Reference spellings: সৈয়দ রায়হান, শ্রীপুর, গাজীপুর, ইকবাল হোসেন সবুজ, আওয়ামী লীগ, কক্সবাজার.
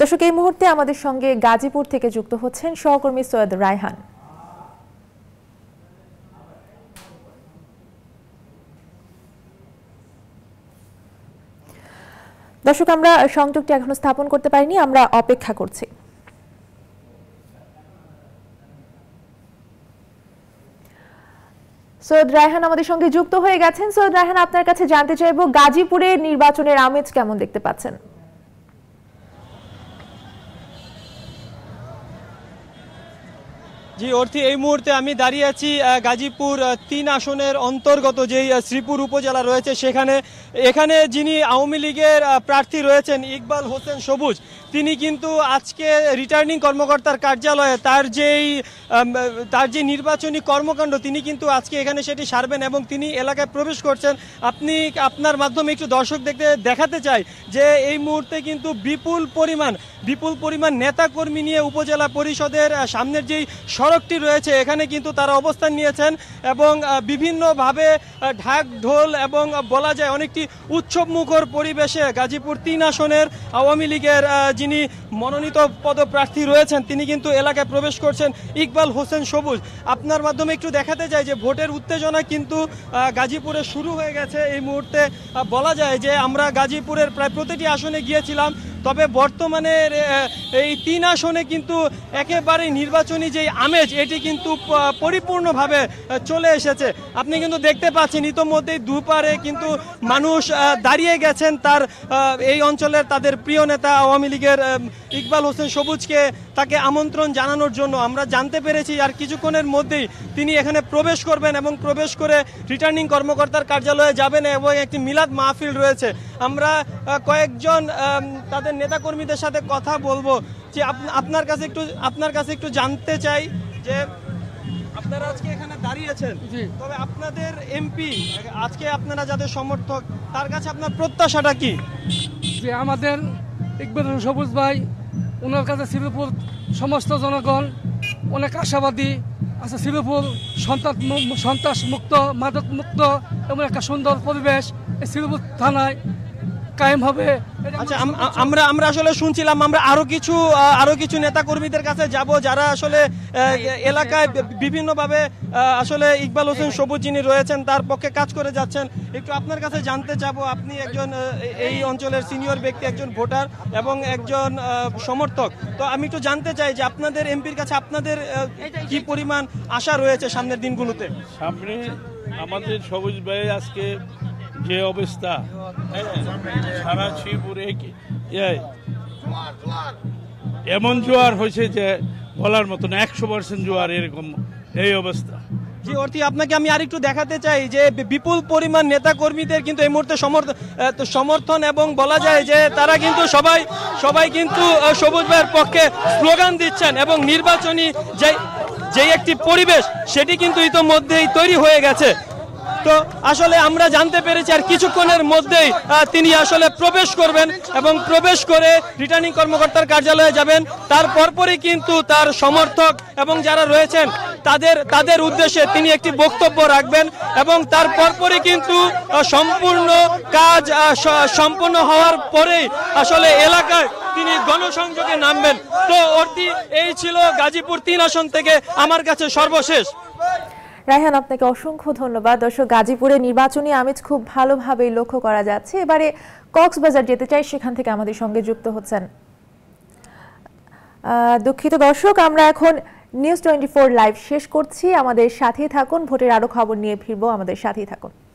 দর্শক এই মুহূর্তে আমাদের সঙ্গে গাজীপুর থেকে যুক্ত হচ্ছেন সহকর্মী সৈয়দ রায়হান। দর্শক আমরা সংযোগটি এখনো স্থাপন করতে পারিনি, আমরা অপেক্ষা করছি। সৈয়দ রায়হান আমাদের সঙ্গে যুক্ত হয়ে গেছেন। সৈয়দ রায়হান, আপনার কাছে জানতে চাইবো গাজীপুরের নির্বাচনের আমেজ কেমন দেখতে পাচ্ছেন? জি অর্থী, এই মুহূর্তে আমি দাঁড়িয়ে আছি গাজীপুর ৩ আসনের অন্তর্গত যেই শ্রীপুর উপজেলা রয়েছে সেখানে। এখানে যিনি আওয়ামী লীগের প্রার্থী রয়েছেন ইকবাল হোসেন সবুজ, তিনি কিন্তু আজকে রিটার্নিং কর্মকর্তার কার্যালয়ে তার যে নির্বাচনী কর্মকাণ্ড তিনি কিন্তু আজকে এখানে সেটি সারবেন এবং তিনি এলাকায় প্রবেশ করছেন। আপনার মাধ্যমে একটু দর্শক দেখাতে চাই যে এই মুহূর্তে কিন্তু বিপুল পরিমাণ নেতাকর্মী নিয়ে উপজেলা পরিষদের সামনের যেই সড়কটি রয়েছে এখানে কিন্তু তারা অবস্থান নিয়েছেন এবং বিভিন্নভাবে ঢাক ঢোল এবং বলা যায় অনেকটি উৎসবমুখর পরিবেশে গাজীপুর ৩ আসনের আওয়ামী লীগের যিনি মনোনীত পদপ্রার্থী রয়েছেন তিনি কিন্তু এলাকায় প্রবেশ করছেন, ইকবাল হোসেন সবুজ। আপনার মাধ্যমে একটু দেখাতে চাই যে ভোটের উত্তেজনা কিন্তু গাজীপুরে শুরু হয়ে গেছে। এই মুহূর্তে বলা যায় যে আমরা গাজীপুরের প্রায় প্রতিটি আসনে গিয়েছিলাম, তবে বর্তমানে এই ৩ আসনে কিন্তু একেবারে নির্বাচনী যেই আমেজ এটি কিন্তু পরিপূর্ণভাবে চলে এসেছে। আপনি কিন্তু দেখতে পাচ্ছেন ইতোমধ্যেই দুপারে কিন্তু মানুষ দাঁড়িয়ে গেছেন তার এই অঞ্চলের তাদের প্রিয় নেতা আওয়ামী লীগের ইকবাল হোসেন সবুজকে তাকে আমন্ত্রণ জানানোর জন্য। আমরা জানতে পেরেছি আর কিছুক্ষণের মধ্যেই তিনি এখানে প্রবেশ করবেন এবং প্রবেশ করে রিটার্নিং কর্মকর্তার কার্যালয়ে যাবেন এবং একটি মিলাদ মাহফিল রয়েছে। আমরা কয়েকজন তাদের নেতাকর্মীদের সাথে কথা বলবো। যে আপনার কাছে একটু জানতে চাই যে আপনারা আজকে এখানে দাঁড়িয়েছেন, তবে আপনাদের এমপি আজকে আপনারা যাদের সমর্থক তার কাছে আপনার প্রত্যাশাটা কি? যে আমাদের ইকবাল সবুজ ভাই, ওনার কাছে শ্রীপুর সমস্ত জনগণ অনেক আশাবাদী আছে। শ্রীপুর সন্ত্রাস মুক্ত, মাদক মুক্ত এবং একটা সুন্দর পরিবেশ এই শ্রীপুর থানায় কায়েম হবে। আচ্ছা, আমরা আসলে শুনছিলাম আমরা আরো কিছু নেতাকর্মীদের কাছে যাব যারা আসলে এলাকায় বিভিন্নভাবে আসলে ইকবাল হোসেন সবুজ যিনি রয়েছেন তার পক্ষে কাজ করে যাচ্ছেন। একটু আপনার কাছে জানতে চাবো, আপনি একজন এই অঞ্চলের সিনিয়র ব্যক্তি, একজন ভোটার এবং একজন সমর্থক, তো আমি একটু জানতে চাই যে আপনাদের এমপির কাছে আপনাদের কি পরিমাণ আশা রয়েছে সামনের দিনগুলোতে? সামনে আমাদের সবুজ ভাই আজকে যে অবস্থা সারা শ্রীপুরে এমন জোয়ার হয়েছে যে বলার মতো না, 100% জোয়ার, এরকম এই অবস্থা। জি অর্থী, আপনাকে আমি আর একটু দেখাতে চাই যে বিপুল পরিমাণ নেতাকর্মীদের কিন্তু এই মুহূর্তে সমর্থন এবং বলা যায় যে তারা কিন্তু সবাই কিন্তু সবুজ ভাইয়ের পক্ষে স্লোগান দিচ্ছেন এবং নির্বাচনী যেই একটি পরিবেশ সেটি কিন্তু ইতোমধ্যেই তৈরি হয়ে গেছে। তো আসলে আমরা জানতে পেরেছি আর কিছুক্ষণের মধ্যেই তিনি আসলে প্রবেশ করবেন এবং প্রবেশ করে রিটার্নিং কর্মকর্তার কার্যালয়ে যাবেন। তার পরপরই কিন্তু তার সমর্থক এবং যারা রয়েছেন তাদের উদ্দেশ্যে তিনি একটি বক্তব্য রাখবেন এবং তার পরপরই কিন্তু সম্পূর্ণ কাজ সম্পন্ন হওয়ার পরেই আসলে এলাকায় তিনি গণসংযোগে নামবেন। তো অর্থী, এই ছিল গাজীপুর ৩ আসন থেকে আমার কাছে সর্বশেষ। রায়হান, আপনাকে অসংখ্য ধন্যবাদ। দর্শক, গাজীপুরে নির্বাচনী আমেজ খুব ভালোভাবে লক্ষ্য করা যাচ্ছে। এবারে কক্সবাজার যেতে চাই, সেখান থেকে আমাদের সঙ্গে যুক্ত হচ্ছেন। দুঃখিত দর্শক, আমরা এখন নিউজ 24 লাইভ শেষ করছি। আমাদের সাথেই থাকুন, ভোটের আরো খবর নিয়ে ফিরবো, আমাদের সাথেই থাকুন।